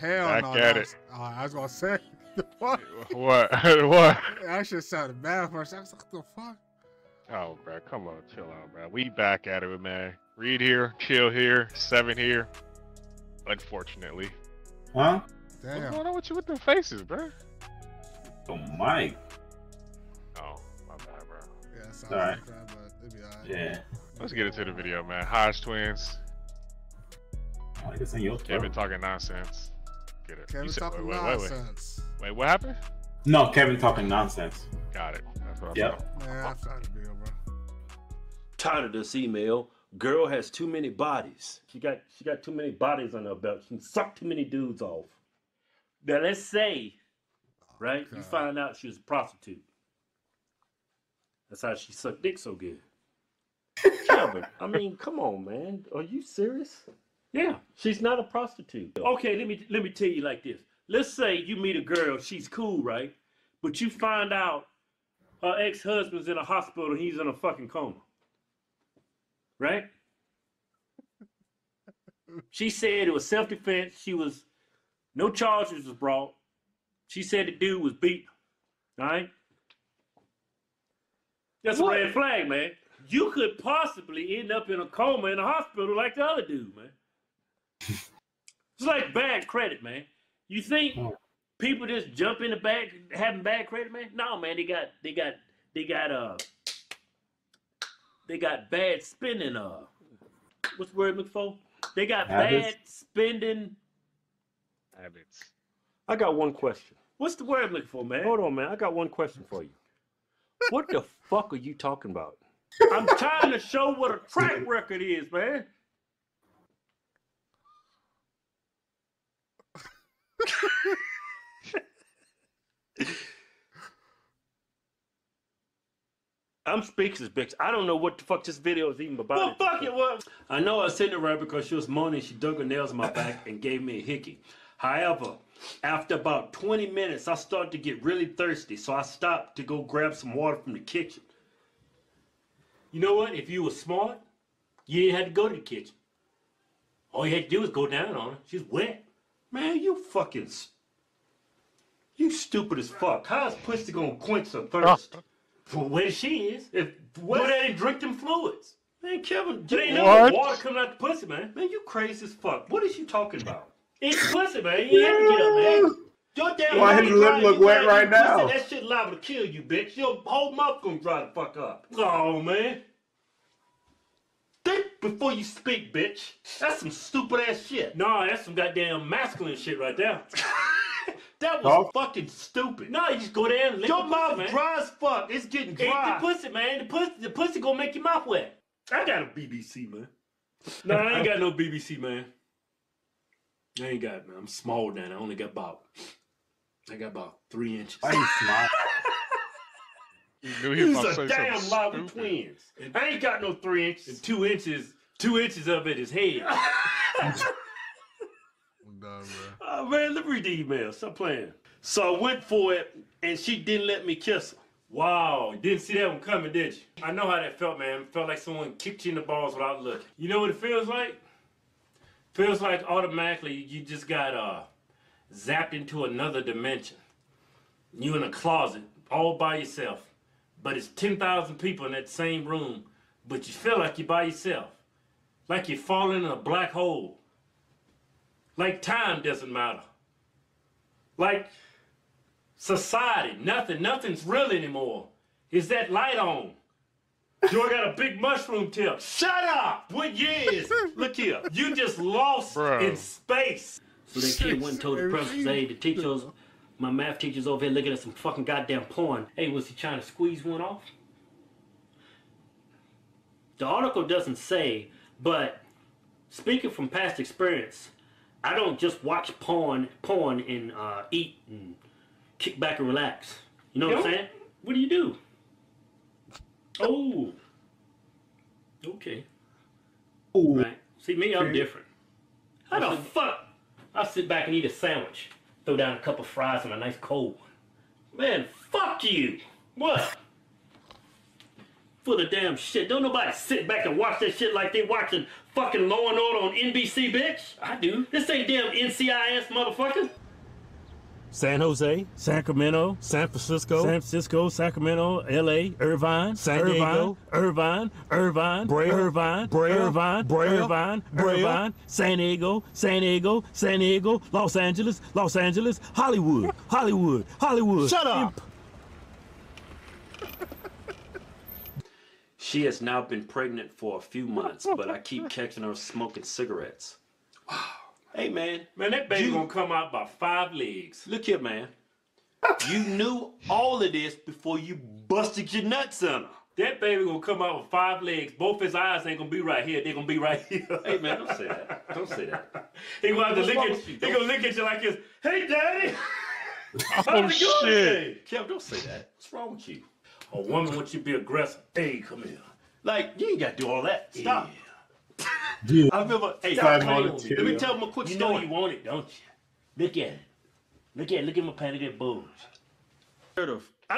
hell back no. At it. I was gonna say what? What? What? That shit sounded bad first. I was like, what the fuck? Oh, bro, come on, chill out, bro. We back at it, man. Reed here, Chill here, Seven here. Unfortunately. Huh? Damn. What's going on with you with the faces, bro? The mic. Oh, my bad, bro. Yeah, it sounds like that, but it'd be all right. Yeah. Let's get into the video, man. Hodgetwins. I like this in your Kevin throat. Talking nonsense. Get it. Kevin talking nonsense. Wait, what happened? No, Kevin talking nonsense. Got it. That's what I thought. Man, I found the video, bro. Tired of this email. Girl has too many bodies. She got too many bodies on her belt. She can suck too many dudes off. Now let's say, right? Oh, you find out she was a prostitute. That's how she sucked dick so good. Kevin, I mean, come on, man. Are you serious? Yeah, she's not a prostitute. Okay, let me tell you like this. Let's say you meet a girl, she's cool, right? But you find out her ex-husband's in a hospital and he's in a fucking coma. Right? She said it was self-defense. She was, no charges was brought. She said the dude was beat. All right? That's what? A red flag, man. You could possibly end up in a coma in a hospital like the other dude, man. It's like bad credit, man. You think people just jump in the bag having bad credit, man? No, man, they got bad spending. What's the word I'm looking for? They got bad spending habits. I got one question. What's the word I'm looking for, man? Hold on, man. I got one question for you. What the fuck are you talking about? I'm trying to show what a track record is, man. I'm speechless, bitch. I don't know what the fuck this video is even about. Well, fuck it was. I know I was sitting around because she was moaning. She dug her nails in my back and gave me a hickey. However, after about 20 minutes, I started to get really thirsty, so I stopped to go grab some water from the kitchen. You know what? If you were smart, you didn't have to go to the kitchen. All you had to do was go down on her. She's wet. Man, you fucking... You stupid as fuck. How's pussy gonna quench her thirst? For where she is. If what they didn't drink them fluids. Man, Kevin, you ain't know the water coming out the pussy, man. Man, you crazy as fuck. What is you talking about? It's pussy, man. You have to get up, man. Your damn his lip look wet right now. That shit liable to kill you, bitch. Your whole mouth gonna dry the fuck up. Oh, man. Think before you speak, bitch. That's some stupid ass shit. Nah, that's some goddamn masculine shit right there. That was fucking stupid. Nah, you just go there and lick your mouth, man. Dry as fuck. It's getting dry. Eat the pussy, man. The pussy gonna make your mouth wet. I got a BBC, man. Nah, I ain't got no BBC, man. I ain't got it, man. I'm small now. I got about 3 inches. I ain't small. These are damn lively twins. And I ain't got no 3 inches. And 2 inches. 2 inches of it is head. Nah, oh man, let me read the email. Stop playing. So I went for it, and she didn't let me kiss her. Wow, you didn't see that one coming, did you? I know how that felt, man. It felt like someone kicked you in the balls without looking. You know what it feels like? Feels like automatically you just got zapped into another dimension. You in a closet, all by yourself, but it's 10,000 people in that same room, but you feel like you're by yourself, like you're falling in a black hole. Like time doesn't matter. Like society, nothing's real anymore. Is that light on? You got a big mushroom tip. Shut up! What years? Look here. You just lost in space. So that kid went and told the professors, hey, the teachers, my math teacher's over here looking at some fucking goddamn porn. Hey, was he trying to squeeze one off? The article doesn't say, but speaking from past experience, I don't just watch porn and eat and kick back and relax. You know what I'm saying? What do you do? Oh. Okay. Ooh. Right. See, me, I'm different. How the fuck? I sit back and eat a sandwich, throw down a couple of fries and a nice cold one. Man, fuck you. What? full of damn shit. Don't nobody sit back and watch that shit like they watching fucking Law and Order on NBC, bitch. I do. This ain't damn NCIS, motherfucker. San Jose, Sacramento, San Francisco, Sacramento, L.A., Irvine, San Diego, Irvine, Irvine, San Diego, Los Angeles, Hollywood. Shut up! She has now been pregnant for a few months, but I keep catching her smoking cigarettes. Wow. Hey, man, that baby gonna come out by 5 legs. Look here, man. You knew all of this before you busted your nuts in her. That baby gonna come out with 5 legs. Both his eyes ain't gonna be right here. They're gonna be right here. Hey, man, don't say that. Don't say that. He gonna have to look at you like this. Hey, daddy. Oh, shit. Kev, don't say that. What's wrong with you? A woman wants you to be aggressive. Hey, come here. Like, you ain't got to do all that. Stop. Yeah. Dude, I remember, hey, let me tell him a quick story. You know you want it, don't you? Look at it. Look at my painted boobs. I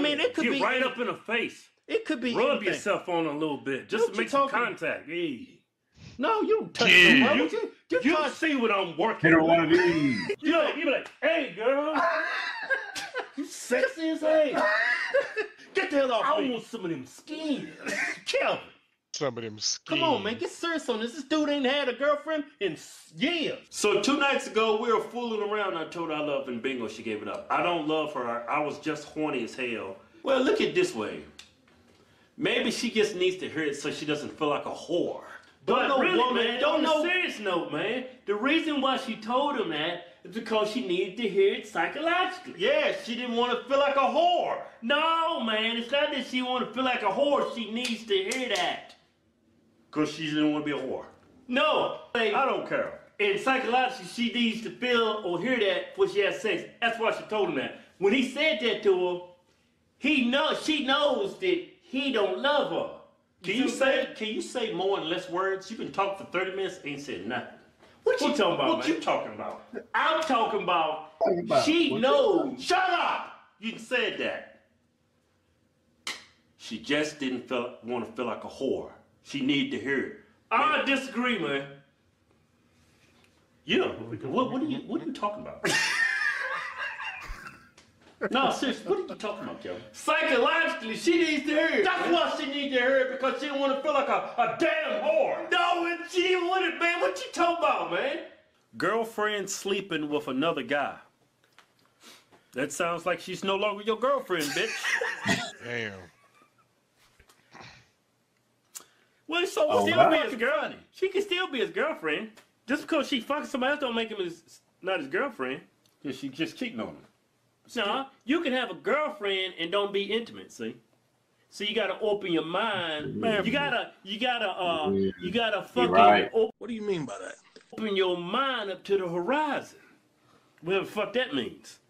mean, it could be right up in the face. It could be rub anything. Yourself on a little bit just to make some contact. Hey. No, you don't touch the rubber. You try to see what I'm working on. You be like, hey, girl. You sexy as hell. Get the hell off me. I want some of them skins. Kevin. Come on, man, get serious on this. This dude ain't had a girlfriend in years. So 2 nights ago, we were fooling around. I told her I love her, and bingo, she gave it up. I don't love her. I was just horny as hell. Well, look at it this way. Maybe she just needs to hear it so she doesn't feel like a whore. But no, really, woman, man, don't know. On a serious note, man, the reason why she told him that is because she needed to hear it psychologically. Yeah, she didn't want to feel like a whore. No, man, it's not that she wanted to feel like a whore. She needs to hear that. Because she didn't want to be a whore. No, I don't care. And psychologically, she needs to feel or hear that when she has sex. That's why she told him that. When he said that to her, she knows that he don't love her. Can you say more in less words? You've been talking for 30 minutes, ain't said nothing. What you talking about? I'm talking about. She knows. Shut up! You said that. She just didn't want to feel like a whore. She needed to hear it. I disagree, man. Yeah. What are you talking about? No, seriously, what are you talking about, Kevin? Psychologically, she needs to hear it. That's why she needs to hear it, because she didn't want to feel like a damn whore. No, she didn't want it, man. What you talking about, man? Girlfriend sleeping with another guy. That sounds like she's no longer your girlfriend, bitch. Damn. Well, so still be his girl. She can still be his girlfriend. Just because she fucking somebody else don't make him not his girlfriend. Because she just cheating on him. Nah, you can have a girlfriend and don't be intimate, see? So you gotta open your mind. Man, you gotta fucking open. What do you mean by that? Open your mind up to the horizon. Whatever the fuck that means.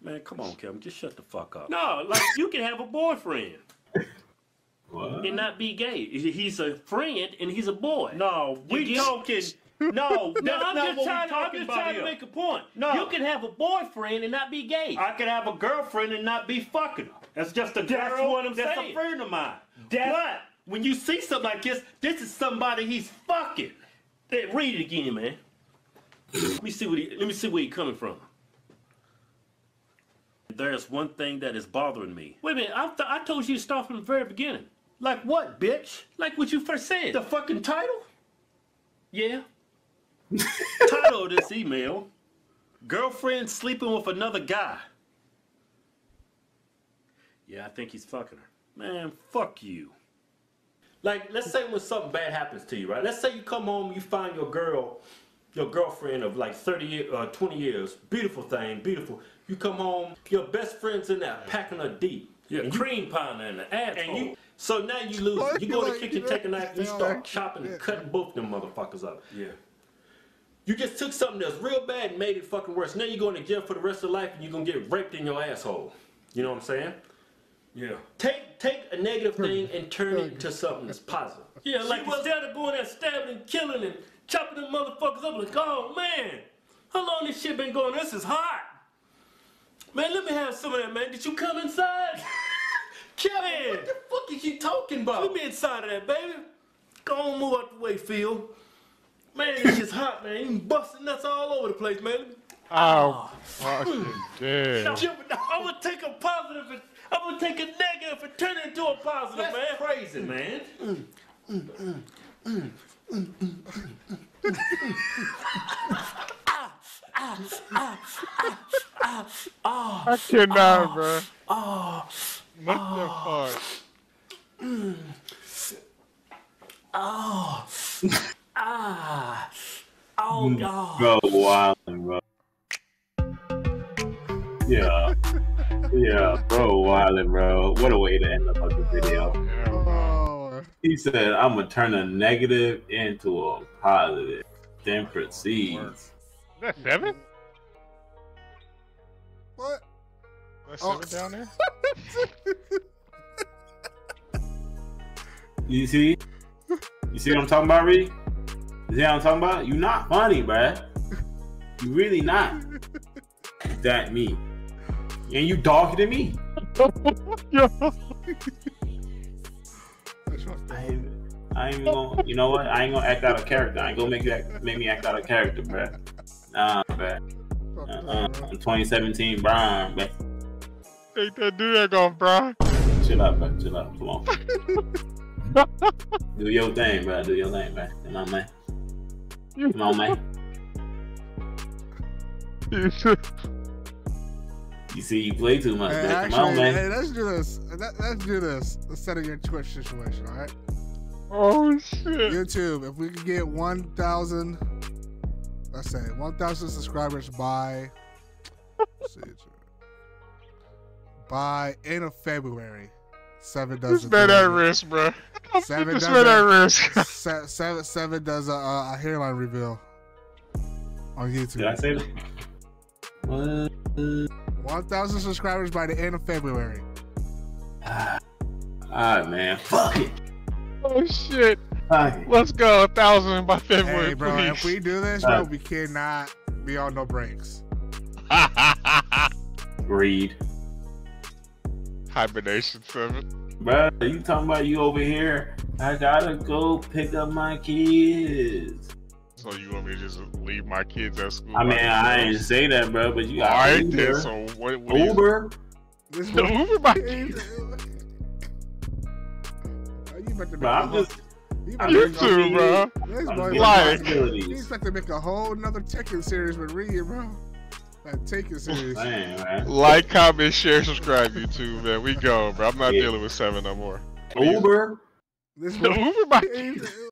Man, come on, Kevin, just shut the fuck up. No, like you can have a boyfriend. What? And not be gay. He's a friend and he's a boy. No, we talking. I'm just trying to make a point. No. You can have a boyfriend and not be gay. I can have a girlfriend and not be fucking her. That's just a girl. That's what I'm saying. That's a friend of mine. But when you see something like this, this is somebody he's fucking. Read it again, man. Let me see where you're coming from. There's one thing that is bothering me. Wait a minute, I told you to start from the very beginning. Like what, bitch? Like what you first said. The fucking title? Yeah. Title of this email, girlfriend sleeping with another guy. Yeah, I think he's fucking her. Man, fuck you. Like, let's say when something bad happens to you, right? Let's say you come home, you find your girlfriend of like 20 years, beautiful thing, beautiful. You come home, your best friend's in there packing her deep. Yeah, cream pounder in the asshole. So now you lose. You go to the kitchen, take a knife, and you start chopping and cutting both them motherfuckers up. Yeah. You just took something that's real bad and made it fucking worse. Now you're going to jail for the rest of life and you're going to get raped in your asshole. You know what I'm saying? Yeah. Take a negative thing and turn it into something that's positive. Yeah, like instead of going there stabbing and killing and chopping them motherfuckers up, like, oh man, how long this shit been going? This is hot. Man, let me have some of that, man. Did you come inside? Kevin! What the fuck is you talking about? Put me inside of that, baby. Go on, move out the way, Phil. Man, this shit's hot, man. You busting nuts all over the place, man. Oh, fucking dude. I'm gonna take a positive and I'm gonna take a negative and turn it into a positive, man. That's crazy, man. I cannot, bro. What the fuck? Oh, God. Go wild, bro. Yeah. Yeah, bro, wildin', bro. What a way to end up on the video. Oh. He said, I'm going to turn a negative into a positive. Then proceeds. That's seven? What? That's seven down there? You see? You see what I'm talking about, Reed? You see what I'm talking about? You not funny, bruh. You really not. That me. And you dogged at me. I ain't gonna, you know what? I ain't gonna act out of character. I ain't gonna make me act out of character, bruh. Nah, bruh. I'm 2017 Brian, bruh. Take that dude that gone, Brian. Chill out, bruh. Chill out. Come on. Do your thing, bruh. Do your thing, bruh. Come on, man. Come on, man. You see, you play too much. Hey, actually, come on, man. Hey, let's do this. Let's do this. Let's settle your Twitch situation, all right? Oh shit! YouTube, if we could get 1,000, let's say 1,000 subscribers by, let's see, by end of February, 7 does. Just bet that risk, bro. Just bet that risk. Seven does a hairline reveal on YouTube. Did I say that? 1,000 subscribers by the end of February. Alright, man. Fuck it. Oh shit. Right. Let's go 1,000 by February. Hey, bro, please. If we do this, bro, we cannot be on no breaks. Greed. Hibernation 7. Bro, you talking about you over here? I gotta go pick up my kids. So you want me to just leave my kids at school? I mean, I ain't say that, bro, but you got Uber. So what Uber? This the Uber by kids. Bro, I'm just... You too, bro. Like... You expect to make a whole nother Tekken series with Reed, bro. That Tekken series. Man. Like, comment, share, subscribe, YouTube, man. We go, bro. I'm not dealing with 7 no more. Uber? This the Uber by kids.